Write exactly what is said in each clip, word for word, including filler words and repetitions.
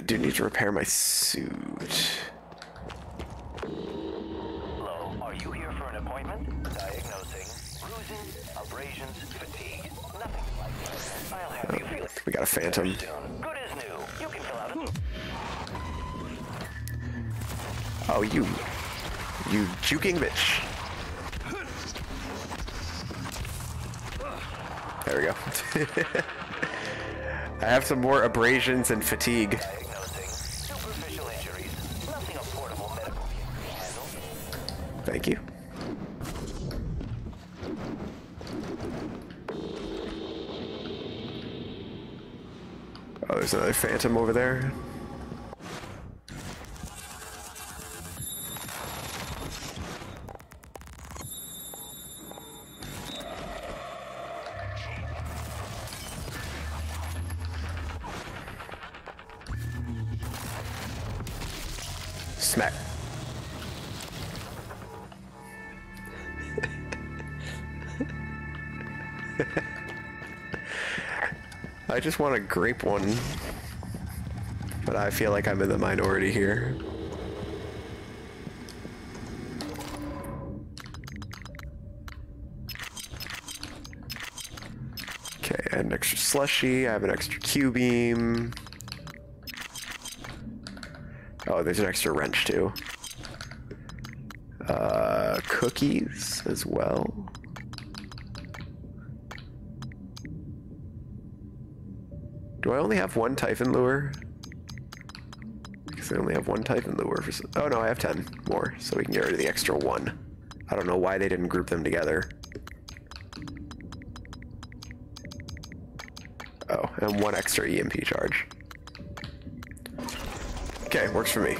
I do need to repair my suit. Hello, are you here for an appointment? Diagnosing. Bruises, abrasions, fatigue. Nothing like that. I'll have oh, you feel it. We got a Phantom. Good as new. You can fill out a... Oh, you... You juking bitch. There we go. I have some more abrasions and fatigue. Superficial injuries. Nothing a portable medical can handle. Thank you. Oh, there's another Phantom over there. I just want to grape one, but I feel like I'm in the minority here. Okay, I had an extra slushy, I have an extra Q-beam. Oh, there's an extra wrench too. Uh, cookies as well. Do I only have one Typhon Lure? Because I only have one Typhon Lure for... Oh no, I have ten more, so we can get rid of the extra one. I don't know why they didn't group them together. Oh, and one extra E M P charge. Okay, works for me.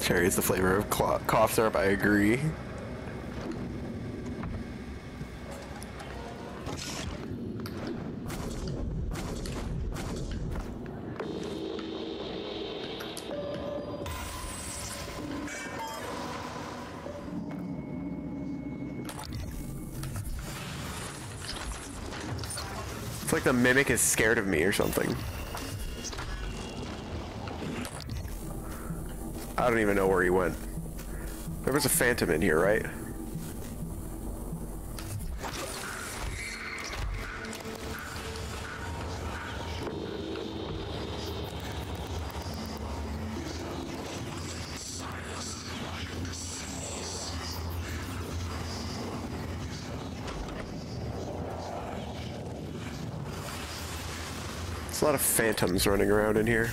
Cherry is the flavor of cough syrup, I agree. It's like the Mimic is scared of me or something. I don't even know where he went. There was a Phantom in here, right? There's a lot of Phantoms running around in here.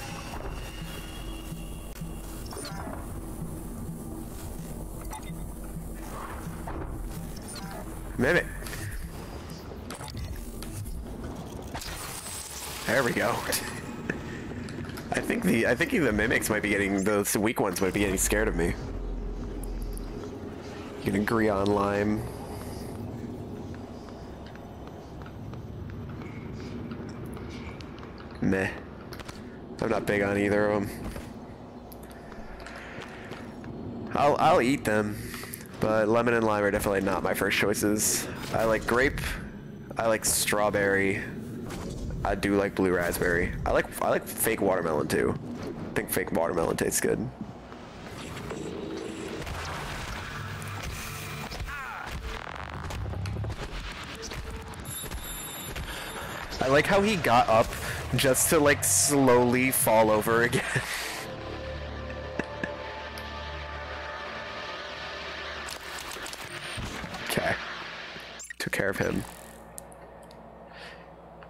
Mimic. There we go. I think the I think the mimics might be getting those weak ones might be getting scared of me. You can agree on Lime. Meh. I'm not big on either of them. I'll I'll eat them. But lemon and lime are definitely not my first choices. I like grape. I like strawberry. I do like blue raspberry. I like I like fake watermelon too. I think fake watermelon tastes good. I like how he got up just to like slowly fall over again. Care of him.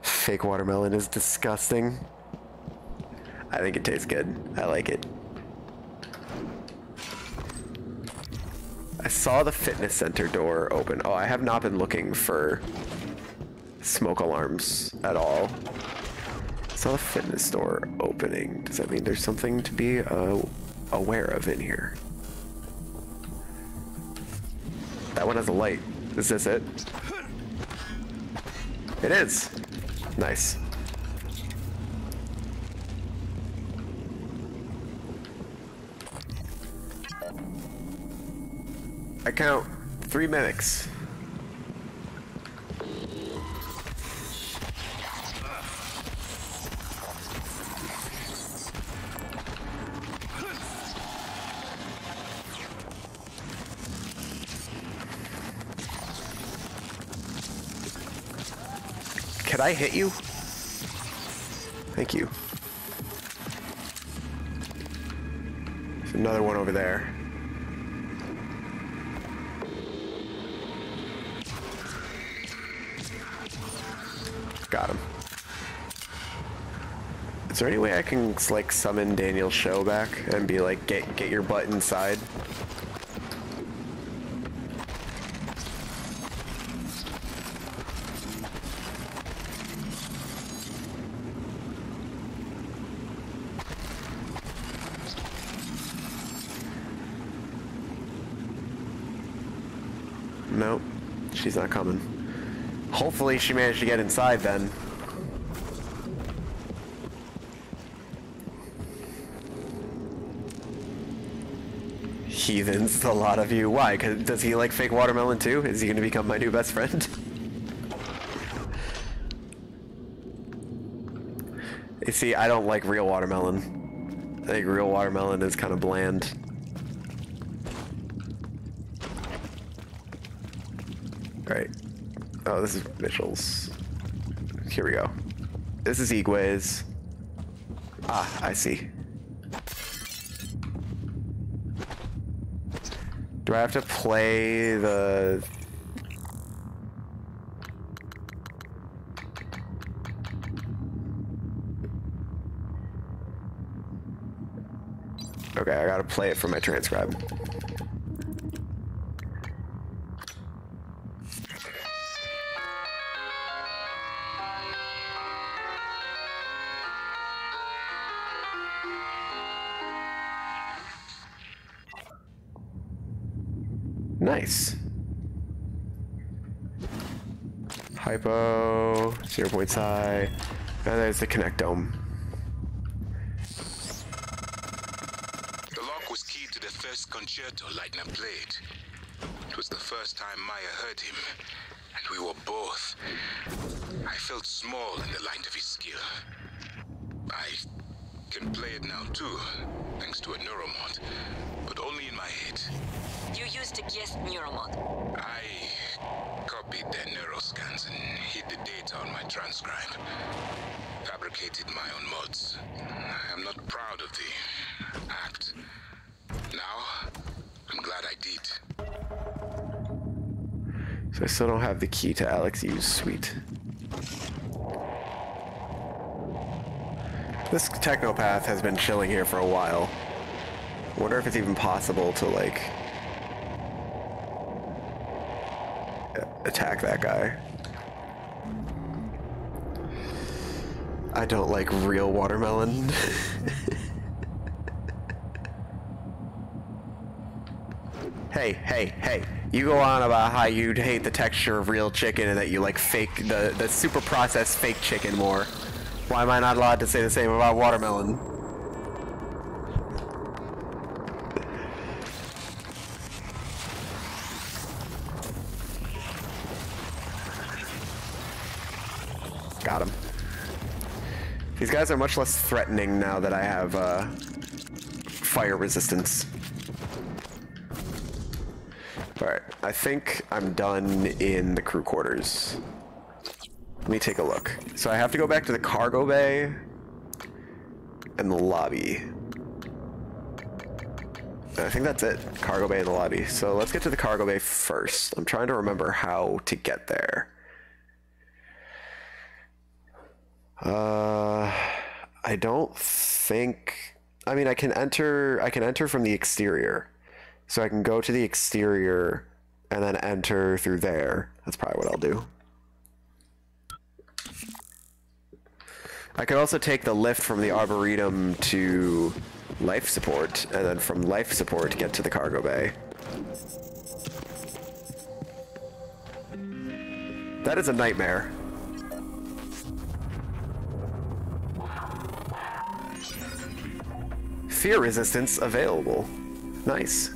Fake watermelon is disgusting. I think it tastes good. I like it. I saw the fitness center door open. Oh, I have not been looking for smoke alarms at all. I saw the fitness door opening. Does that mean there's something to be uh, aware of in here? That one has a light. Is this it? It is! Nice. I count three mimics. Can I hit you? Thank you. There's another one over there. Got him. Is there any way I can like summon Danielle Sho back and be like, get get your butt inside? Nope, she's not coming. Hopefully she managed to get inside then. Heathens, the lot of you. Why? 'Cause does he like fake watermelon too? Is he gonna become my new best friend? You see, I don't like real watermelon. I think real watermelon is kind of bland. Right. Oh, this is Mitchell's. Here we go. This is Igwe's. Ah, I see. Do I have to play the... Okay, I gotta play it for my transcribe. Nice. Hypo, zero points high, and there's the connectome. The lock was key to the first concerto Leitner played. It was the first time Maya heard him, and we were both. I felt small in the light of his skill. I can play it now too, thanks to a Neuromod, but only in my head. You used to guess Neuromod. I copied their neuroscans and hid the data on my transcribe. Fabricated my own mods. I am not proud of the act. Now, I'm glad I did. So I still don't have the key to Alex U's suite. This Technopath has been chilling here for a while. I wonder if it's even possible to, like... attack that guy. I don't like real watermelon. Hey, hey, hey. You go on about how you'd hate the texture of real chicken and that you like fake, the, the super processed fake chicken more. Why am I not allowed to say the same about watermelon? Got him. These guys are much less threatening now that I have uh, fire resistance. Alright, I think I'm done in the crew quarters. Let me take a look. So I have to go back to the cargo bay and the lobby. I think that's it. Cargo bay and the lobby. So let's get to the cargo bay first. I'm trying to remember how to get there. Uh, I don't think, I mean, I can enter, I can enter from the exterior. So I can go to the exterior and then enter through there. That's probably what I'll do. I could also take the lift from the Arboretum to life support and then from life support to get to the cargo bay. That is a nightmare. Fear resistance available. Nice.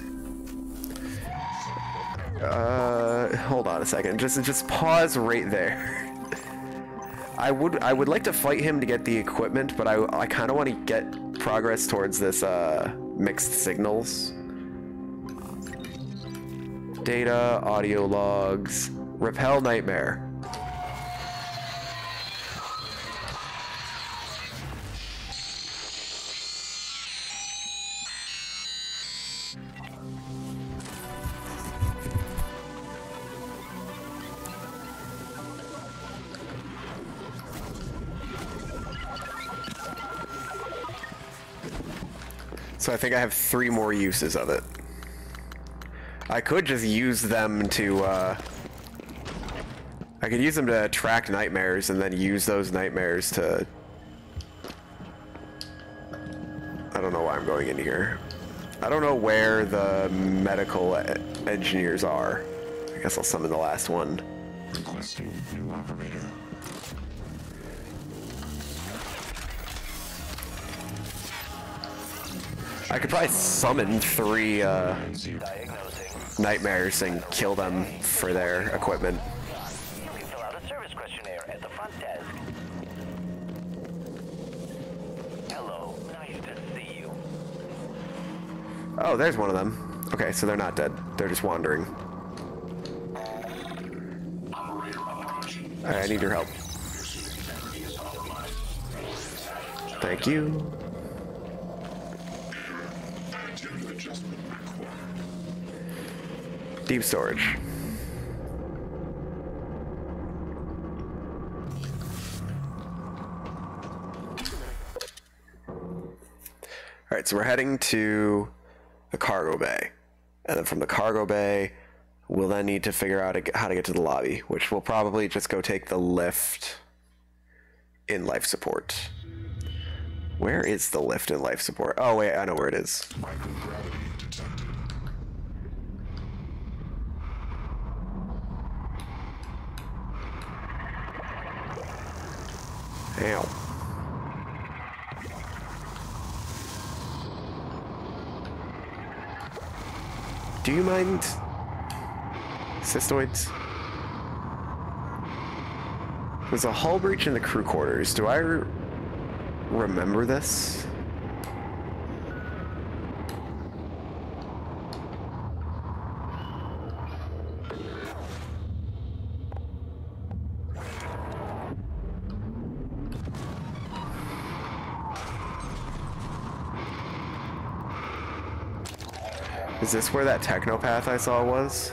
Uh, hold on a second. Just, just pause right there. I would, I would like to fight him to get the equipment, but I, I kind of want to get progress towards this uh, mixed signals. Data, audio logs, repel Nightmare. So I think I have three more uses of it. I could just use them to, uh... I could use them to attract nightmares and then use those nightmares to... I don't know why I'm going in here. I don't know where the medical e- engineers are. I guess I'll summon the last one. Requesting new operator. I could probably summon three uh, nightmares and kill them for their equipment. Please fill out a service questionnaire at the front desk. Hello, nice to see you. Oh, there's one of them. Okay, so they're not dead. They're just wandering. Alright, I need your help. Thank you. Deep storage. Alright, so we're heading to the cargo bay. And then from the cargo bay, we'll then need to figure out how to get to the lobby, which we'll probably just go take the lift in life support. Where is the lift in life support? Oh, wait, I know where it is. Microgravity detected. Ow. Do you mind Cystoids? There's a hull breach in the crew quarters. Do I re remember this? Is this where that Technopath I saw was?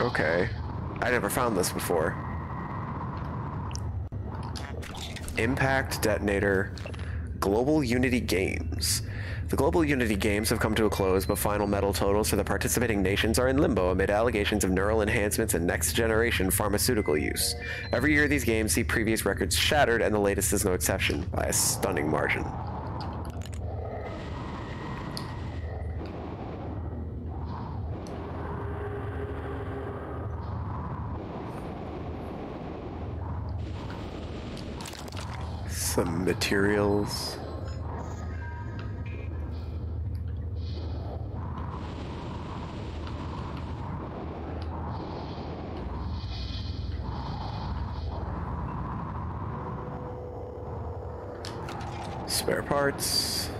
Okay, I never found this before. Impact detonator, Global Unity Games. The Global Unity Games have come to a close, but final medal totals for the participating nations are in limbo amid allegations of neural enhancements and next-generation pharmaceutical use. Every year these games see previous records shattered, and the latest is no exception, by a stunning margin. Some materials. Spare parts.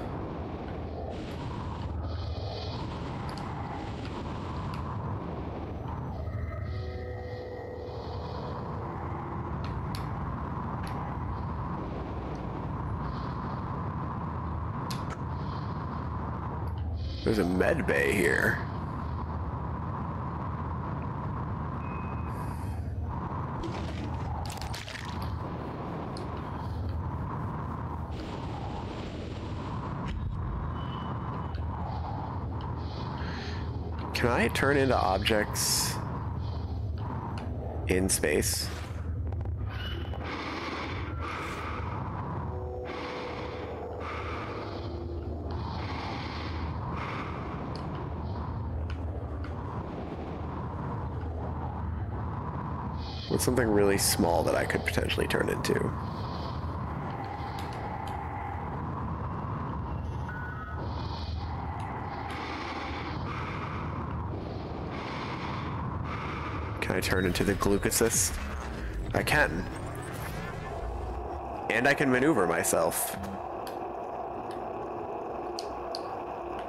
There's a med bay here. Can I turn into objects? in space. What's something really small that I could potentially turn into? Can I turn into the glucocyst? I can. And I can maneuver myself.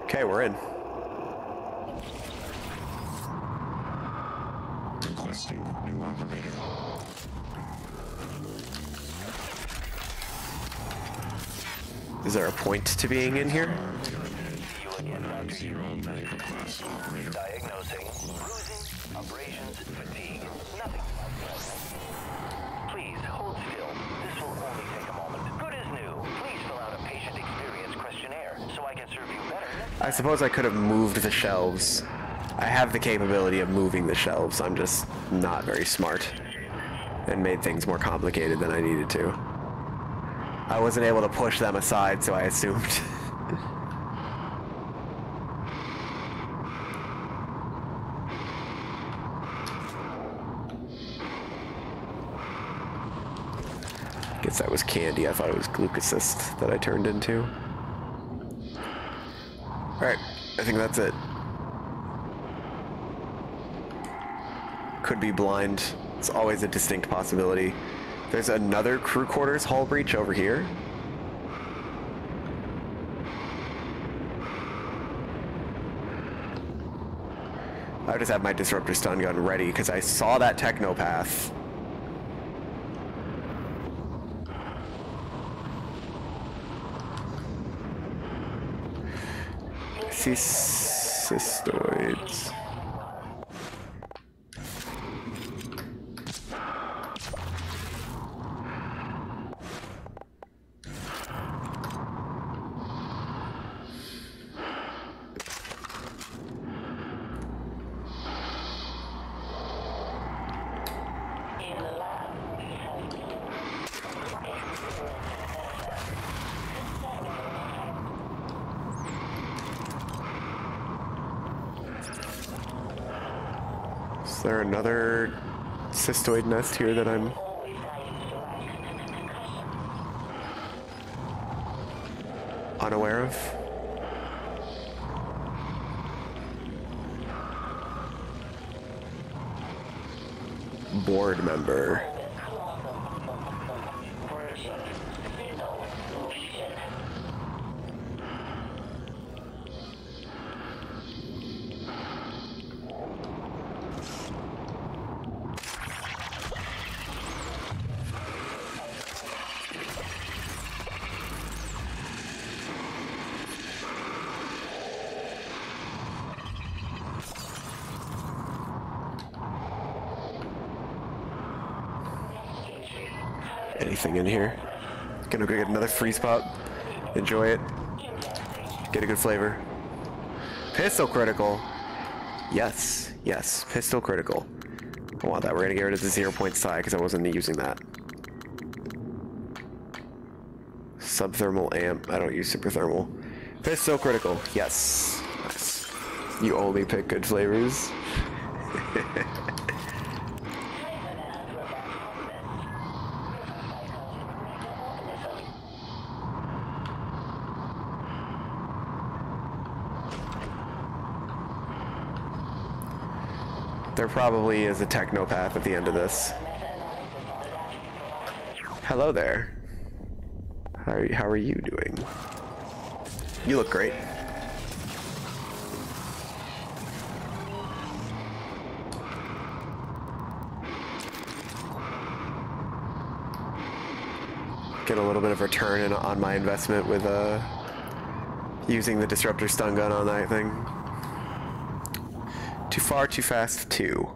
Okay, we're in. New operator. Is there a point to being in here? Union class operator. Diagnosing bruising, abrasions, fatigue, nothing. Please hold still. This will only take a moment. Good as new. Please fill out a patient experience questionnaire so I can serve you better. I suppose I could have moved the shelves. I have the capability of moving the shelves, I'm just not very smart and made things more complicated than I needed to. I wasn't able to push them aside, so I assumed. Guess that was candy. I thought it was glucocyst that I turned into. Alright, I think that's it. Could be blind. It's always a distinct possibility. There's another crew quarters hull breach over here. I just have my disruptor stun gun ready because I saw that technopath. I see cystoids. Is there another cystoid nest here that I'm... unaware of? Board member. Anything in here? Gonna go get another free spot. Enjoy it. Get a good flavor. Pistol critical. Yes, yes, pistol critical. I want that. We're gonna get rid of the zero point psi because I wasn't using that. Subthermal amp. I don't use superthermal. Pistol critical. Yes. Nice. You only pick good flavors. There probably is a technopath at the end of this. Hello there. How are you, how are you doing? You look great. Get a little bit of return in, on my investment with uh, using the disruptor stun gun on that thing. Too far, too fast, too.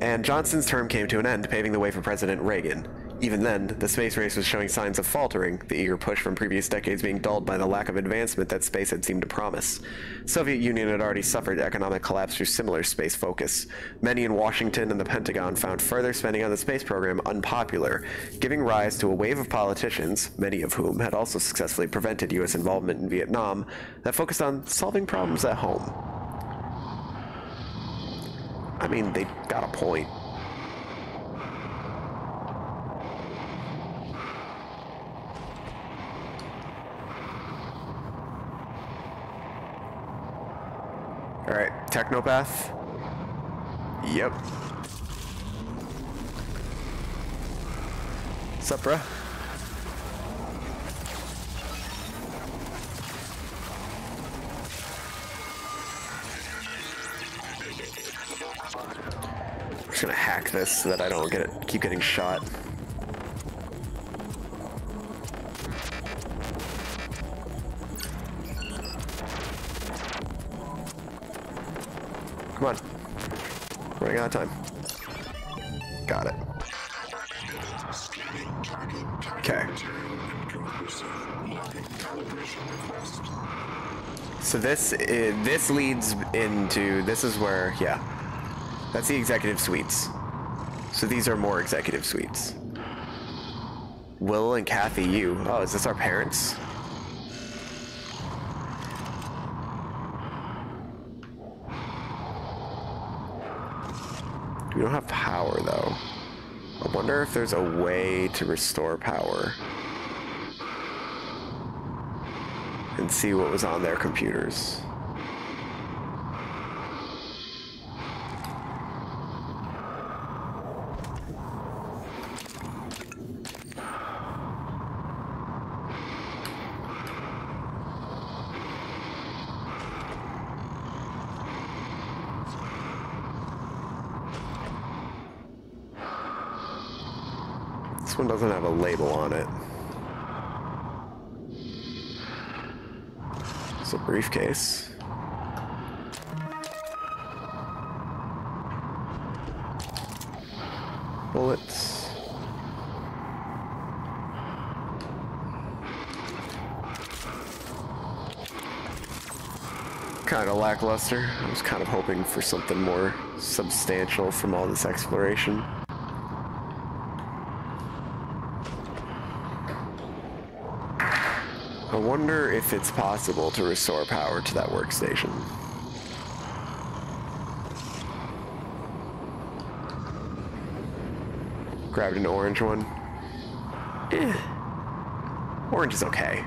And Johnson's term came to an end, paving the way for President Reagan. Even then, the space race was showing signs of faltering, the eager push from previous decades being dulled by the lack of advancement that space had seemed to promise. Soviet Union had already suffered economic collapse through similar space focus. Many in Washington and the Pentagon found further spending on the space program unpopular, giving rise to a wave of politicians, many of whom had also successfully prevented U S involvement in Vietnam, that focused on solving problems at home. I mean, they got a point. Alright, Technopath. Yep. What's up, bruh? I'm just gonna hack this so that I don't get it, keep getting shot. Come on. Running out of time. Got it. Okay. So this is, this leads into, this is where, yeah. That's the executive suites. So these are more executive suites. Will and Kathy, you. Oh, is this our parents? We don't have power, though. I wonder if there's a way to restore power. And see what was on their computers. This one doesn't have a label on it. It's a briefcase. Bullets. Kind of lackluster. I was kind of hoping for something more substantial from all this exploration. I wonder if it's possible to restore power to that workstation. Grabbed an orange one. Eh. Orange is okay.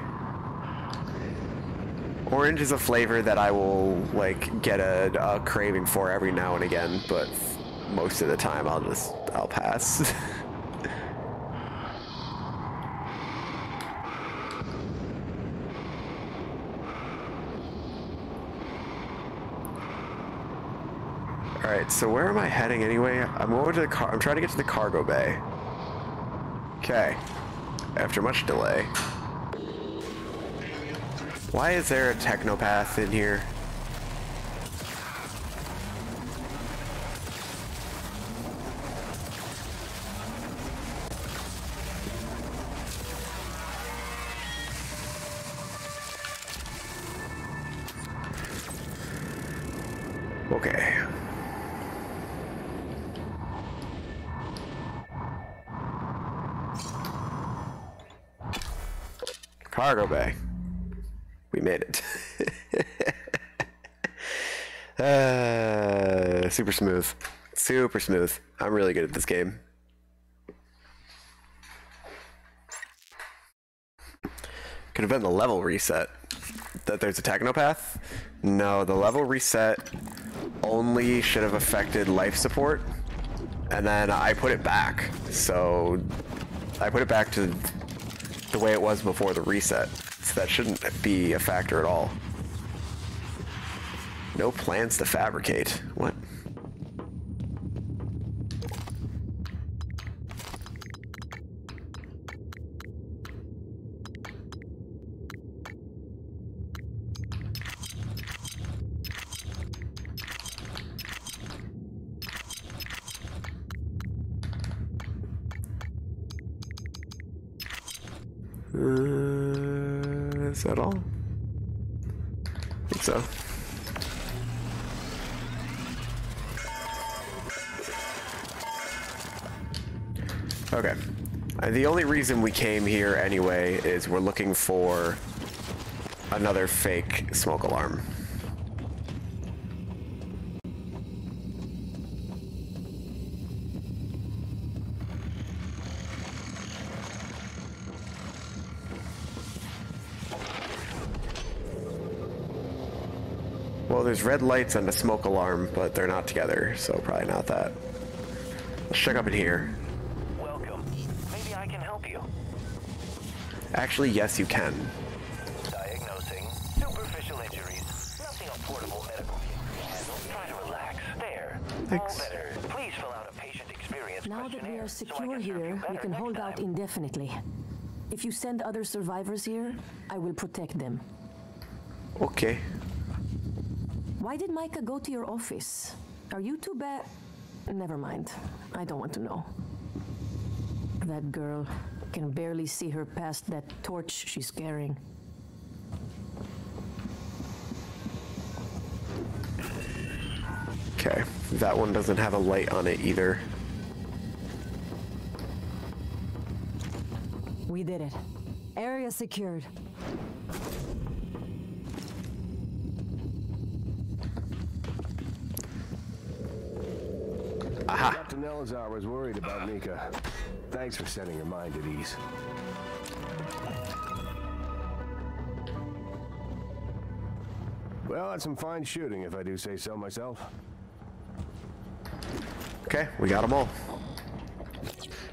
Orange is a flavor that I will like get a, a craving for every now and again, but most of the time I'll just I'll pass. Alright, so where am I heading anyway? I'm over to the car. I'm trying to get to the cargo bay. Okay. After much delay. Why is there a Technopath in here? Okay. Cargo bay. We made it. uh, super smooth. Super smooth. I'm really good at this game. Could have been the level reset. That there's a Technopath? No, the level reset only should have affected life support. And then I put it back. So I put it back to the way it was before the reset, so that shouldn't be a factor at all. No plans to fabricate. What? Uh, is that all? I think so. Okay. Uh, the only reason we came here anyway is we're looking for another fake smoke alarm. Well, there's red lights and a smoke alarm, but they're not together, so probably not that. Let's check up in here. Welcome. Maybe I can help you. Actually, yes, you can. Diagnosing superficial injuries. Nothing on portable medical units. Try to relax. There. Thanks. All better. Please fill out a patient experience now questionnaire. Now that we are secure so here, you, you can hold time. out indefinitely. If you send other survivors here, I will protect them. Okay. Why did Mika go to your office? Are you too bad? Never mind. I don't want to know. That girl can barely see her past that torch she's carrying. Okay, that one doesn't have a light on it either. We did it. Area secured. Aha. Captain Elazar was worried about Mika. Thanks for setting her mind at ease. Well, that's some fine shooting, if I do say so myself. Okay, we got them all.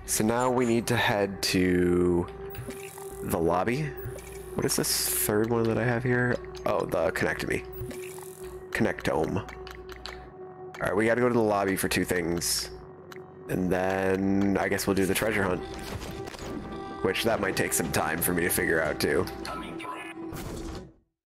So now we need to head to the lobby. What is this third one that I have here? Oh, the connect to me. Connectome. Alright, we gotta go to the lobby for two things. And then I guess we'll do the treasure hunt. Which that might take some time for me to figure out too. Coming